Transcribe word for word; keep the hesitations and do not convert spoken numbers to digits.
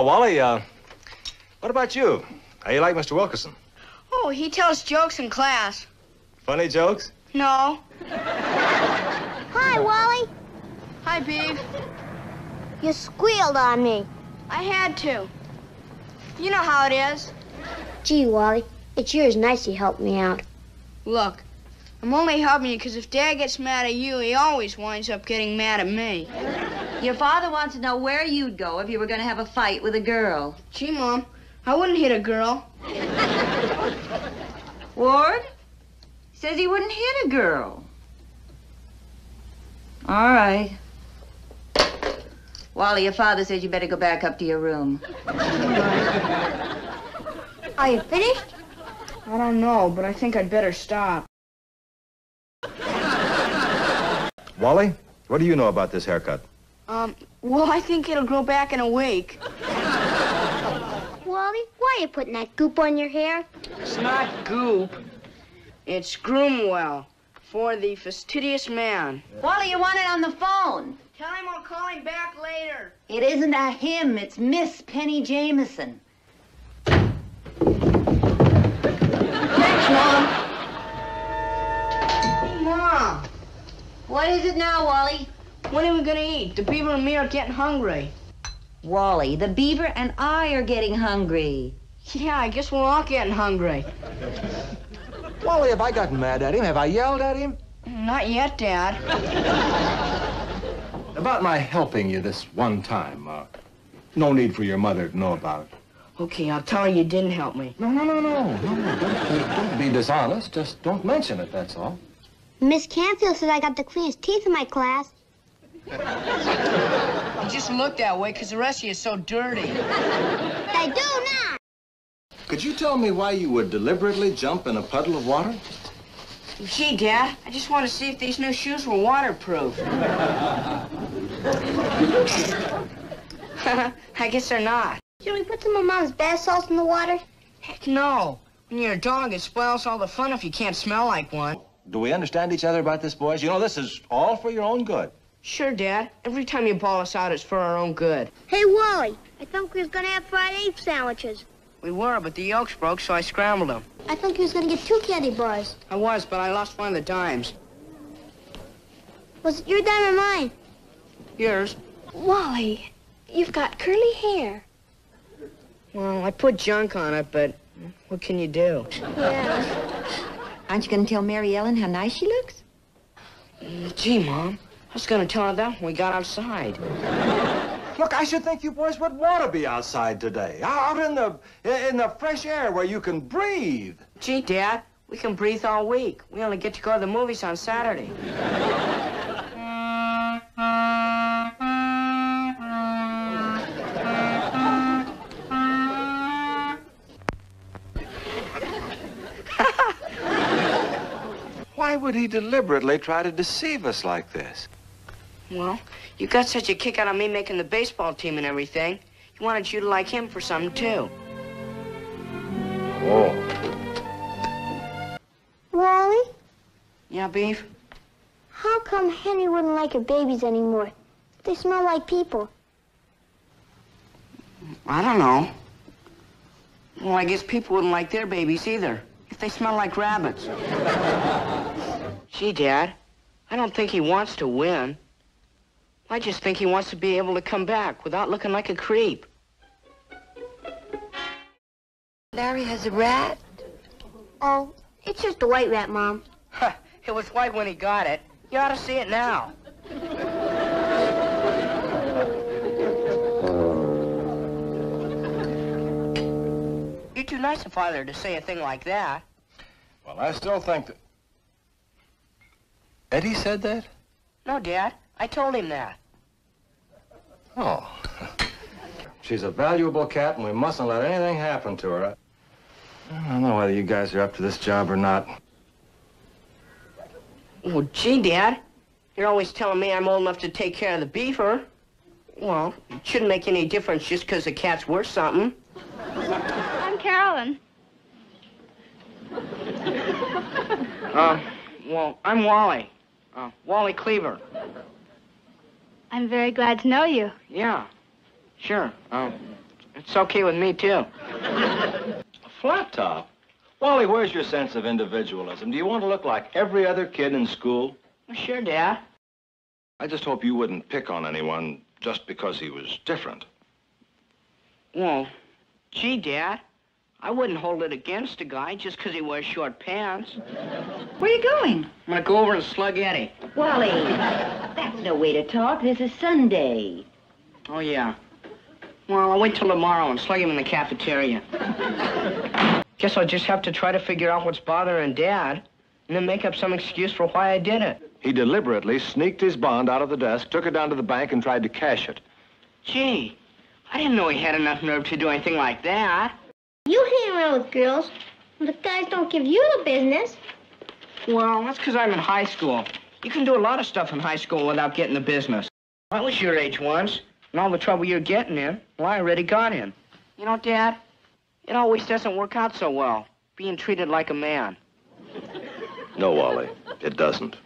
Hello, Wally. Uh, what about you? How you like Mister Wilkerson? Oh, he tells jokes in class. Funny jokes? No. Hi, Wally. Hi, Beeb. You squealed on me. I had to. You know how it is. Gee, Wally, it sure is nice you helped me out. Look, I'm only helping you because if Dad gets mad at you, he always winds up getting mad at me. Your father wants to know where you'd go if you were going to have a fight with a girl. Gee, Mom, I wouldn't hit a girl. Ward says he wouldn't hit a girl. All right. Wally, your father says you better go back up to your room. Are you finished? I don't know, but I think I'd better stop. Wally, what do you know about this haircut? Um, well, I think it'll grow back in a week. Wally, why are you putting that goop on your hair? It's not goop. It's Groomwell for the fastidious man. Wally, you want it on the phone. Tell him I'll call him back later. It isn't a him, it's Miss Penny Jameson. Thanks, Mom. Hey, Mom. What is it now, Wally? When are we gonna eat? The beaver and me are getting hungry. Wally, the beaver and I are getting hungry. Yeah, I guess we're all getting hungry. Wally, have I gotten mad at him? Have I yelled at him? Not yet, Dad. About my helping you this one time, uh, no need for your mother to know about it. Okay, I'll tell her you didn't help me. No, no, no, no, no, no. Don't, don't be dishonest. Just don't mention it, that's all. Miss Canfield said I got the cleanest teeth in my class. You just look that way because the rest of you is so dirty. I do not. Could you tell me why you would deliberately jump in a puddle of water? Gee, Dad, I just want to see if these new shoes were waterproof. I guess they're not. Should we put some of Mom's bath salts in the water? Heck no. When you're a dog, it spoils all the fun if you can't smell like one. Do we understand each other about this, boys? You know, this is all for your own good. Sure, Dad. Every time you ball us out, it's for our own good. Hey, Wally, I thought we was going to have fried egg sandwiches. We were, but the yolks broke, so I scrambled them. I thought he was going to get two candy bars. I was, but I lost one of the dimes. Was it your dime or mine? Yours. Wally, you've got curly hair. Well, I put junk on it, but what can you do? Yeah. Aren't you going to tell Mary Ellen how nice she looks? Mm, gee, Mom, I was going to tell her that when we got outside. Look, I should think you boys would want to be outside today, out in the in the fresh air where you can breathe. Gee, Dad, we can breathe all week. We only get to go to the movies on Saturday. Why would he deliberately try to deceive us like this? Well, you got such a kick out of me making the baseball team and everything. He wanted you to like him for something, too. Oh. Wally? Yeah, Beef? How come Henry wouldn't like your babies anymore? They smell like people. I don't know. Well, I guess people wouldn't like their babies either, if they smell like rabbits. Gee, Dad, I don't think he wants to win. I just think he wants to be able to come back without looking like a creep. Larry has a rat? Oh, it's just a white rat, Mom. Huh, it was white when he got it. You ought to see it now. You're too nice a father to say a thing like that. Well, I still think that... Eddie said that? No, Dad. I told him that. Oh. She's a valuable cat, and we mustn't let anything happen to her. I don't know whether you guys are up to this job or not. Well, gee, Dad, you're always telling me I'm old enough to take care of the beaver. Well, it shouldn't make any difference just because the cat's worth something. I'm Carolyn. Uh, well, I'm Wally. Uh, Wally Cleaver. I'm very glad to know you. Yeah, sure. Um, It's okay with me, too. Flat top? Wally, where's your sense of individualism? Do you want to look like every other kid in school? Well, sure, Dad. I just hope you wouldn't pick on anyone just because he was different. Well, gee, Dad, I wouldn't hold it against a guy just because he wears short pants. Where are you going? I'm going to go over and slug Eddie. Wally, that's no way to talk. This is Sunday. Oh, yeah. Well, I'll wait till tomorrow and slug him in the cafeteria. Guess I'll just have to try to figure out what's bothering Dad and then make up some excuse for why I did it. He deliberately sneaked his bond out of the desk, took it down to the bank, and tried to cash it. Gee, I didn't know he had enough nerve to do anything like that. You hang around with girls, but guys don't give you the business. Well, that's because I'm in high school. You can do a lot of stuff in high school without getting the business. I was your age once, and all the trouble you're getting in, well, I already got in. You know, Dad, it always doesn't work out so well, being treated like a man. No, Wally, it doesn't.